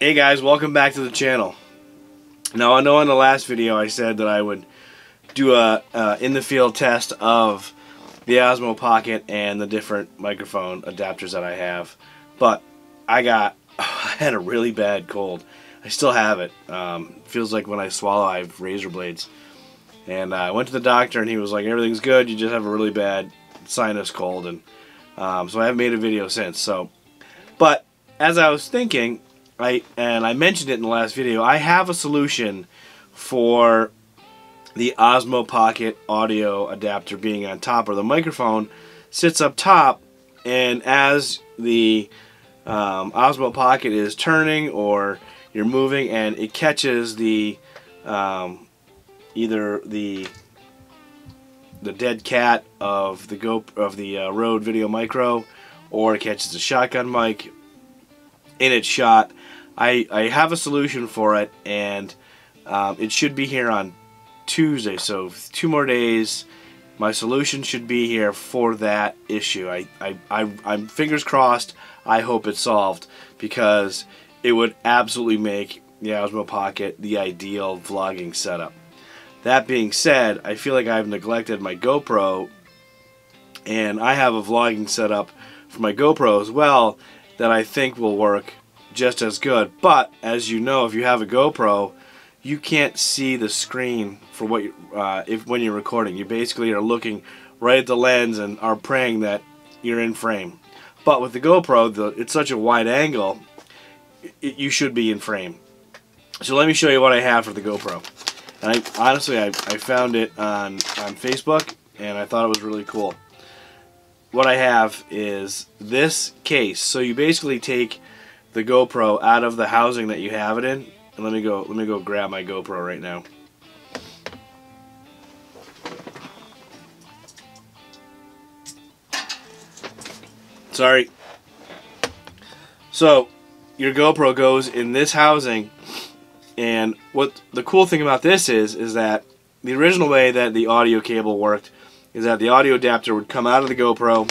Hey guys, welcome back to the channel. Now I know in the last video I said that I would do a in-the-field test of the Osmo Pocket and the different microphone adapters that I have, but I had a really bad cold. I still have it. Feels like when I swallow I have razor blades. And I went to the doctor and he was like, everything's good, you just have a really bad sinus cold. And so I haven't made a video since. So, but as I was thinking, and I mentioned it in the last video, I have a solution for the Osmo Pocket audio adapter being on top, or the microphone sits up top, and as the Osmo Pocket is turning or you're moving, and it catches the either the dead cat of the Rode VideoMicro, or it catches the shotgun mic in its shot. I have a solution for it, and it should be here on Tuesday, so 2 more days my solution should be here for that issue. I'm fingers crossed, I hope it's solved, because it would absolutely make the Osmo Pocket the ideal vlogging setup. That being said, I feel like I've neglected my GoPro, and I have a vlogging setup for my GoPro as well that I think will work just as good. But as you know, if you have a GoPro, you can't see the screen for what you, when you're recording. You basically are looking right at the lens and are praying that you're in frame. But with the GoPro, it's such a wide angle, you should be in frame. So let me show you what I have for the GoPro. And honestly, I found it on Facebook, and I thought it was really cool. What I have is this case. So you basically take the GoPro out of the housing that you have it in. And let me go grab my GoPro right now. Sorry. So your GoPro goes in this housing, and what the cool thing about this is that the original way that the audio cable worked is that the audio adapter would come out of the GoPro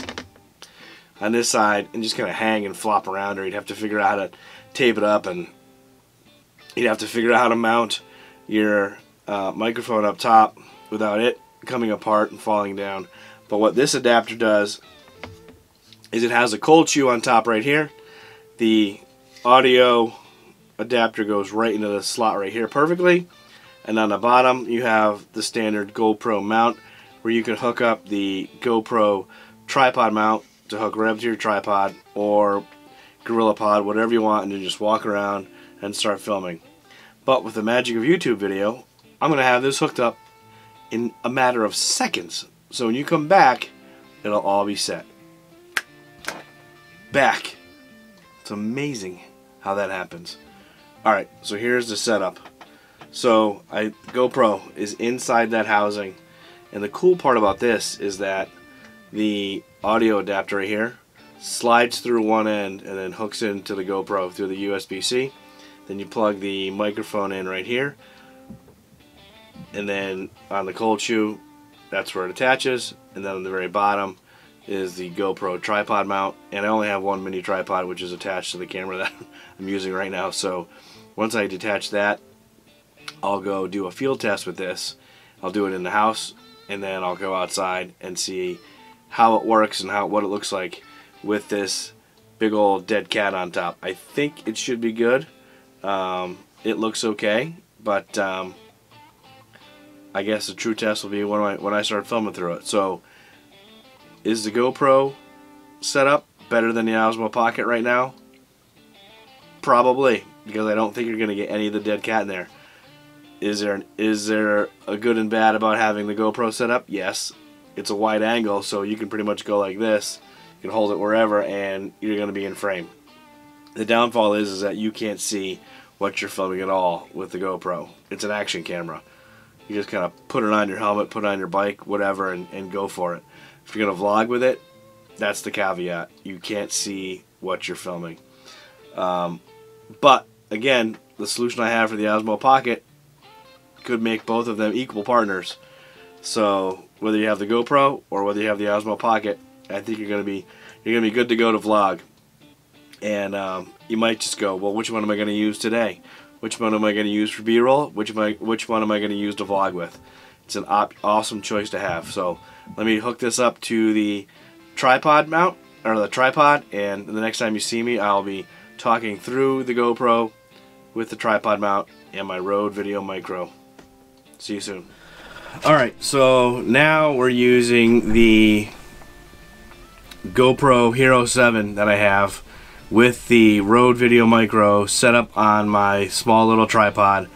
on this side and just kind of hang and flop around, or you'd have to figure out how to tape it up, and you'd have to figure out how to mount your microphone up top without it coming apart and falling down. But what this adapter does is it has a cold shoe on top right here. The audio adapter goes right into the slot right here perfectly, and on the bottom you have the standard GoPro mount, where you can hook up the GoPro tripod mount to hook right up to your tripod or GorillaPod, whatever you want, and then just walk around and start filming. But with the magic of YouTube video, I'm going to have this hooked up in a matter of seconds. So when you come back, it'll all be set. Back. It's amazing how that happens. Alright, so here's the setup. So GoPro is inside that housing. And the cool part about this is that the audio adapter right here slides through one end and then hooks into the GoPro through the USB-C. Then you plug the microphone in right here, and then on the cold shoe, that's where it attaches, and then on the very bottom is the GoPro tripod mount. And I only have one mini tripod, which is attached to the camera that I'm using right now. So once I detach that, I'll go do a field test with this. I'll do it in the house, and then I'll go outside and see how it works and what it looks like with this big old dead cat on top. I think it should be good. It looks okay, but I guess the true test will be when I start filming through it. So is the GoPro setup better than the Osmo Pocket right now? Probably, because I don't think you're going to get any of the dead cat in there. Is there a good and bad about having the GoPro set up? Yes. It's a wide angle, so you can pretty much go like this. You can hold it wherever, and you're going to be in frame. The downfall is that you can't see what you're filming at all with the GoPro. It's an action camera. You just kind of put it on your helmet, put it on your bike, whatever, and go for it. If you're going to vlog with it, that's the caveat. You can't see what you're filming. But, again, the solution I have for the Osmo Pocket could make both of them equal partners. So whether you have the GoPro or whether you have the Osmo Pocket, I think you're gonna be good to go to vlog. And you might just go, well, which one am I going to use today? Which one am I going to use for B-roll? Which one am I going to use to vlog with? It's an awesome choice to have. So let me hook this up to the tripod mount, or the tripod, and the next time you see me, I'll be talking through the GoPro with the tripod mount and my Rode VideoMicro. See you soon. Alright, so now we're using the GoPro Hero 7 that I have with the Rode VideoMicro set up on my small little tripod.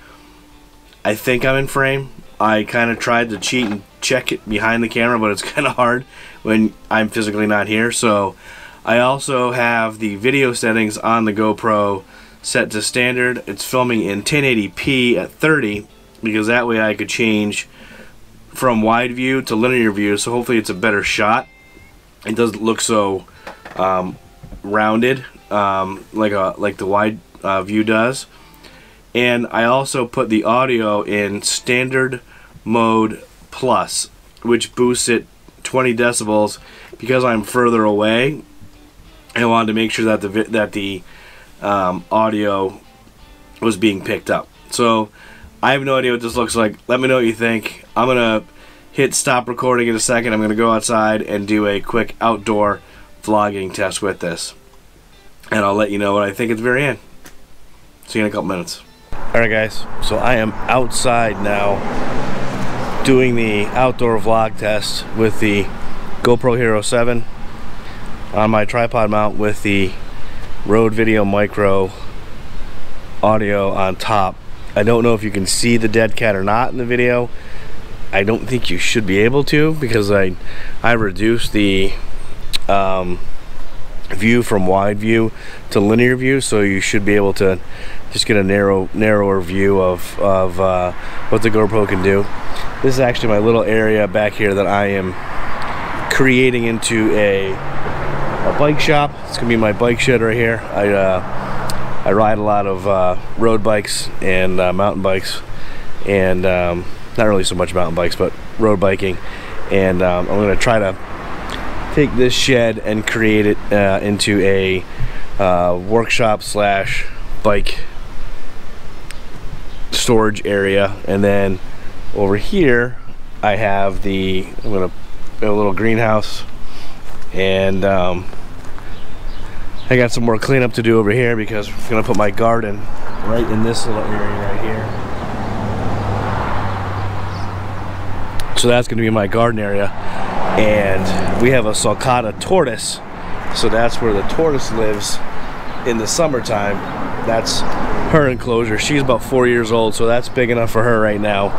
I think I'm in frame. I kind of tried to cheat and check it behind the camera, but it's kind of hard when I'm physically not here. So I also have the video settings on the GoPro set to standard. It's filming in 1080p at 30, because that way I could change from wide view to linear view, so hopefully it's a better shot. It doesn't look so rounded like the wide view does. And I also put the audio in standard mode plus, which boosts it 20 decibels because I'm further away. I wanted to make sure that the audio was being picked up. So I have no idea what this looks like. Let me know what you think. I'm gonna hit stop recording in a second. I'm gonna go outside and do a quick outdoor vlogging test with this, and I'll let you know what I think at the very end. See you in a couple minutes. Alright guys, so I am outside now doing the outdoor vlog test with the GoPro Hero 7 on my tripod mount with the Rode VideoMicro audio on top. I don't know if you can see the dead cat or not in the video. I don't think you should be able to, because I reduced the view from wide view to linear view, so you should be able to just get a narrower view of what the GoPro can do. This is actually my little area back here that I am creating into a bike shop. It's gonna be my bike shed right here. I ride a lot of road bikes and mountain bikes, and not really so much mountain bikes, but road biking. And I'm gonna try to take this shed and create it into a workshop slash bike storage area. And then over here I have a little greenhouse, and I got some more cleanup to do over here, because I'm gonna put my garden right in this little area right here. So that's gonna be my garden area. And we have a sulcata tortoise, so that's where the tortoise lives in the summertime. That's her enclosure. She's about 4 years old, so that's big enough for her right now.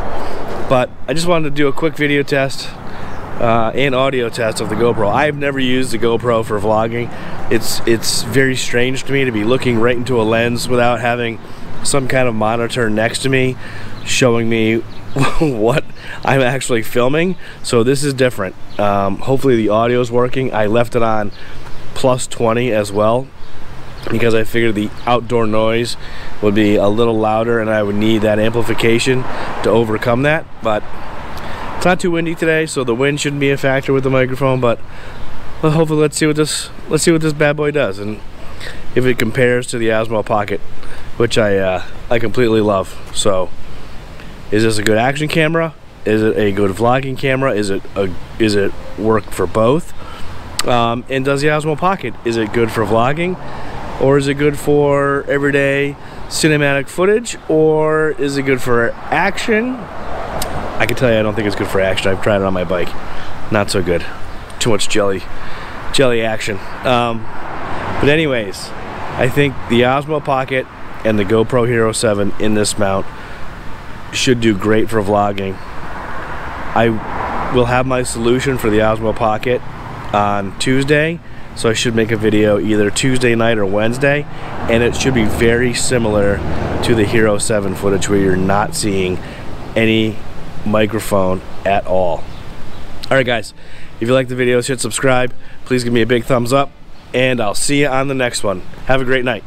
But I just wanted to do a quick video test and audio test of the GoPro. I've never used the GoPro for vlogging. It's very strange to me to be looking right into a lens without having some kind of monitor next to me showing me what I'm actually filming. So this is different. Hopefully the audio is working. I left it on plus 20 as well, because I figured the outdoor noise would be a little louder and I would need that amplification to overcome that. But it's not too windy today, so the wind shouldn't be a factor with the microphone. But hopefully let's see what this bad boy does, and if it compares to the Osmo Pocket, which I completely love. So is this a good action camera? Is it a good vlogging camera? Is it work for both? And does the Osmo Pocket, is it good for vlogging, or is it good for everyday cinematic footage, or is it good for action? I can tell you I don't think it's good for action. I've tried it on my bike. Not so good. Too much jelly action. But anyways, I think the Osmo Pocket and the GoPro Hero 7 in this mount should do great for vlogging. I will have my solution for the Osmo Pocket on Tuesday, so I should make a video either Tuesday night or Wednesday, and it should be very similar to the Hero 7 footage, where you're not seeing any microphone at all. Alright guys, if you like the videos, hit subscribe. Please give me a big thumbs up, and I'll see you on the next one. Have a great night.